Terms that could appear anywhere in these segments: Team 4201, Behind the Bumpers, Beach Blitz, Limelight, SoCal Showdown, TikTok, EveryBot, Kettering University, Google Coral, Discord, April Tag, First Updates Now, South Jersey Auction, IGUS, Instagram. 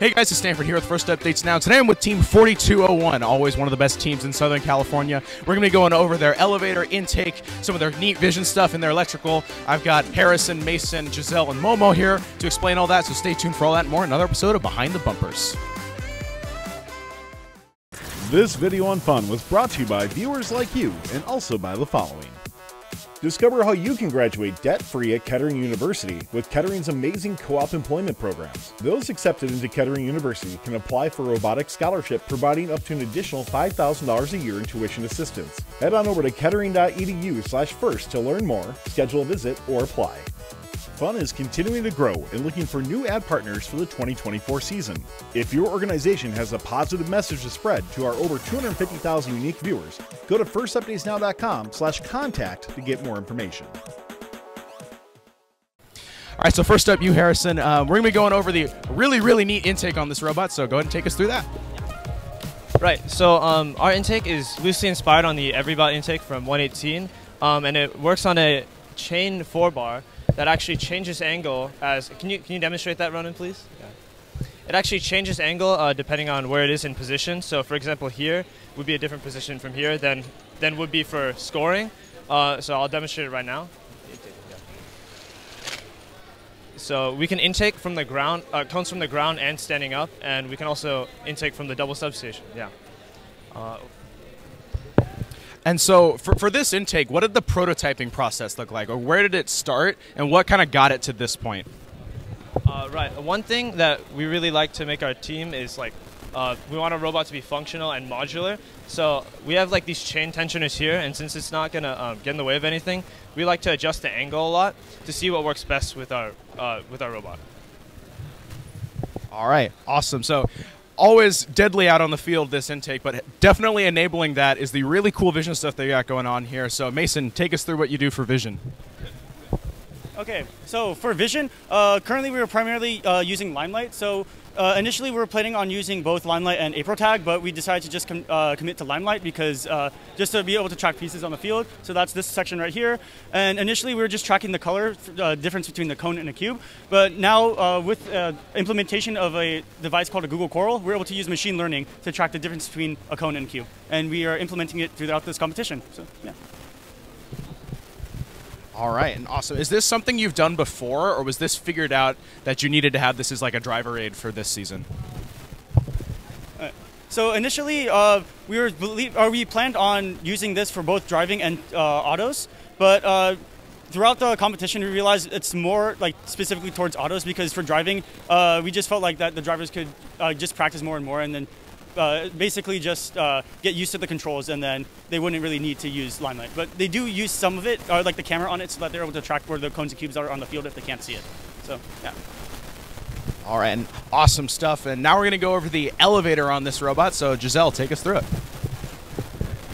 Hey guys, it's Stanford here with First Updates Now. Today I'm with Team 4201, always one of the best teams in Southern California. We're going to be going over their elevator intake, some of their neat vision stuff in their electrical. I've got Harrison, Mason, Giselle, and Momo here to explain all that, so stay tuned for all that and more in another episode of Behind the Bumpers. This video on fun was brought to you by viewers like you and also by the following. Discover how you can graduate debt-free at Kettering University with Kettering's amazing co-op employment programs. Those accepted into Kettering University can apply for robotics scholarship, providing up to an additional $5,000 a year in tuition assistance. Head on over to kettering.edu/first to learn more, schedule a visit, or apply. Fun is continuing to grow and looking for new ad partners for the 2024 season. If your organization has a positive message to spread to our over 250,000 unique viewers, go to firstupdatesnow.com/contact to get more information. All right, so first up, you, Harrison. We're going to be going over the really neat intake on this robot, so go ahead and take us through that. Right, so our intake is loosely inspired on the EveryBot intake from 118, and it works on a chain 4-bar. That actually changes angle as, can you demonstrate that, Ronan, please? Yeah. It actually changes angle depending on where it is in position. So for example, here would be a different position from here than would be for scoring. So I'll demonstrate it right now. So we can intake from the ground, cones from the ground and standing up, and we can also intake from the double substation, yeah. And so for this intake, what did the prototyping process look like, or where did it start, and what kind of got it to this point? Right. One thing that we really like to make our team is like we want our robot to be functional and modular. So we have like these chain tensioners here, and since it's not gonna get in the way of anything, we like to adjust the angle a lot to see what works best with our robot. All right. Awesome. So. Always deadly out on the field, this intake, but definitely enabling that is the really cool vision stuff they got going on here. So Mason, take us through what you do for vision. Okay, so for vision, currently we were primarily using Limelight. So initially we were planning on using both Limelight and April Tag, but we decided to just commit to Limelight because just to be able to track pieces on the field. So that's this section right here. And initially we were just tracking the color difference between the cone and a cube. But now with implementation of a device called a Google Coral, we're able to use machine learning to track the difference between a cone and a cube. And we are implementing it throughout this competition. So yeah. All right, and awesome. Is this something you've done before, or was this figured out that you needed to have this as like a driver aid for this season? So initially, we planned on using this for both driving and autos, but throughout the competition, we realized it's more like specifically towards autos, because for driving, we just felt like that the drivers could just practice more and more, and then basically just get used to the controls, and then they wouldn't really need to use Limelight. But they do use some of it, or like the camera on it, so that they're able to track where the cones and cubes are on the field if they can't see it. So, yeah. All right, and awesome stuff. And now we're going to go over the elevator on this robot. So Giselle, take us through it.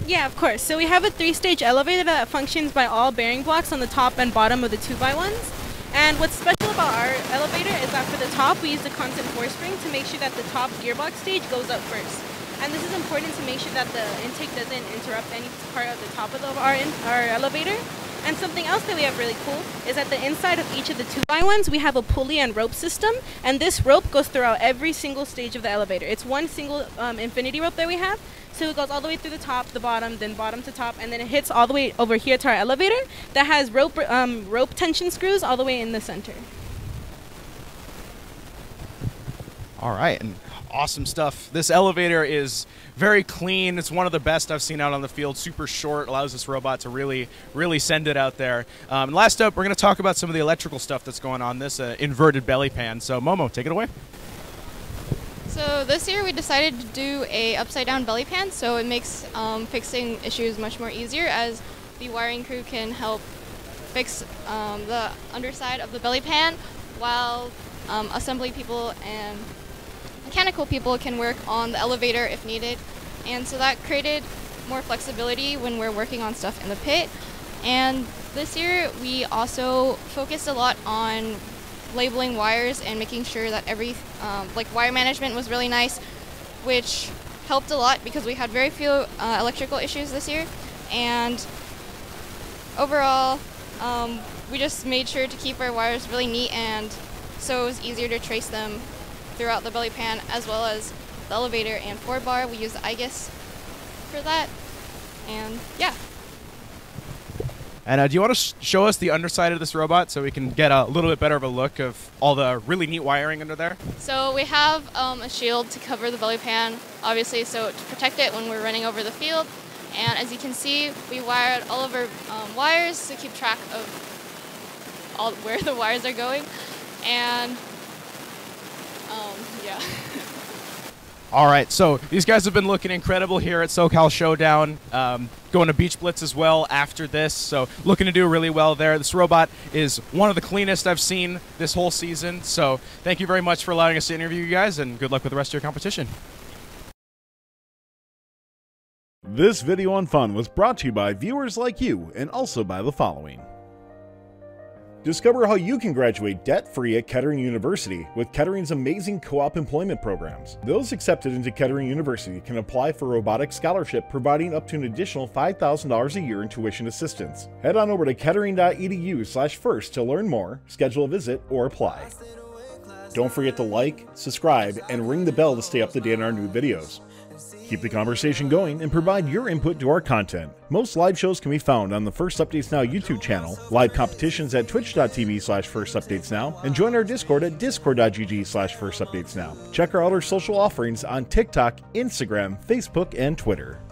Yeah, of course. So we have a 3-stage elevator that functions by all bearing blocks on the top and bottom of the 2x1s. And what's special about our elevator is that for the top, we use the constant force spring to make sure that the top gearbox stage goes up first. And this is important to make sure that the intake doesn't interrupt any part of the top of our elevator. And something else that we have really cool is that the inside of each of the 2x1s, we have a pulley and rope system. And this rope goes throughout every single stage of the elevator. It's one single infinity rope that we have. So it goes all the way through the top, the bottom, then bottom to top, and then it hits all the way over here to our elevator that has rope tension screws all the way in the center. All right, and awesome stuff. This elevator is very clean. It's one of the best I've seen out on the field. Super short, allows this robot to really send it out there. Last up, we're going to talk about some of the electrical stuff that's going on this inverted belly pan. So Momo, take it away. So this year we decided to do a upside down belly pan, so it makes fixing issues much more easier, as the wiring crew can help fix the underside of the belly pan, while assembly people and mechanical people can work on the elevator if needed. And so that created more flexibility when we're working on stuff in the pit. And this year we also focused a lot on labeling wires and making sure that every like wire management was really nice, which helped a lot because we had very few electrical issues this year. And overall we just made sure to keep our wires really neat, and so it was easier to trace them throughout the belly pan, as well as the elevator and forward bar. We use the IGUS for that, and yeah. And do you want to show us the underside of this robot so we can get a little bit better of a look of all the really neat wiring under there? So we have a shield to cover the belly pan, obviously, so to protect it when we're running over the field. And as you can see, we wired all of our wires to keep track of all where the wires are going. And yeah. All right, so these guys have been looking incredible here at SoCal Showdown, going to Beach Blitz as well after this, so looking to do really well there. This robot is one of the cleanest I've seen this whole season, so thank you very much for allowing us to interview you guys, and good luck with the rest of your competition. This video on fun was brought to you by viewers like you, and also by the following. Discover how you can graduate debt-free at Kettering University with Kettering's amazing co-op employment programs. Those accepted into Kettering University can apply for robotics scholarship, providing up to an additional $5,000 a year in tuition assistance. Head on over to kettering.edu/first to learn more, schedule a visit, or apply. Don't forget to like, subscribe, and ring the bell to stay up to date on our new videos. Keep the conversation going and provide your input to our content. Most live shows can be found on the First Updates Now YouTube channel, live competitions at twitch.tv/First Updates Now, and join our Discord at discord.gg/First Updates Now. Check our other social offerings on TikTok, Instagram, Facebook, and Twitter.